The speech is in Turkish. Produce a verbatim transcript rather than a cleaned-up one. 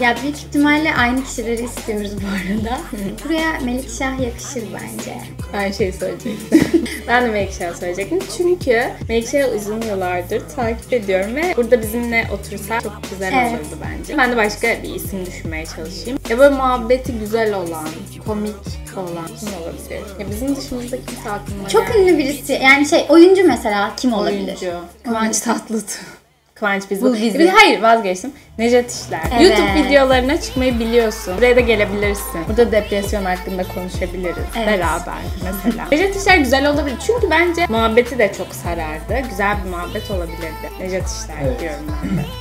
Ya büyük ihtimalle aynı kişileri istiyoruz bu arada. Buraya Melikşah yakışır bence. Aynı şeyi söyleyecektim. Ben de Melikşah söyleyecektim. Çünkü Melikşah'ı uzun yıllardır takip ediyorum ve burada bizimle otursa çok güzel evet. olurdu bence. Ben de başka bir isim düşünmeye çalışayım. Ya böyle muhabbeti güzel olan, komik olan kim olabilir? Ya bizim dışımızda kimse aklıma çok gelmiyor. Ünlü birisi. Yani şey oyuncu mesela kim olabilir? Oyuncu. Kıvanç Tatlıtuğ. Kıvanç bizim. bizim. Hayır vazgeçtim. Nejat İşler. Evet. YouTube videolarına çıkmayı biliyorsun. Buraya da gelebilirsin. Burada depresyon hakkında konuşabiliriz. Evet. Beraber mesela. Nejat İşler güzel olabilir. Çünkü bence muhabbeti de çok sarardı. Güzel bir muhabbet olabilirdi. Nejat İşler evet. diyorum ben de.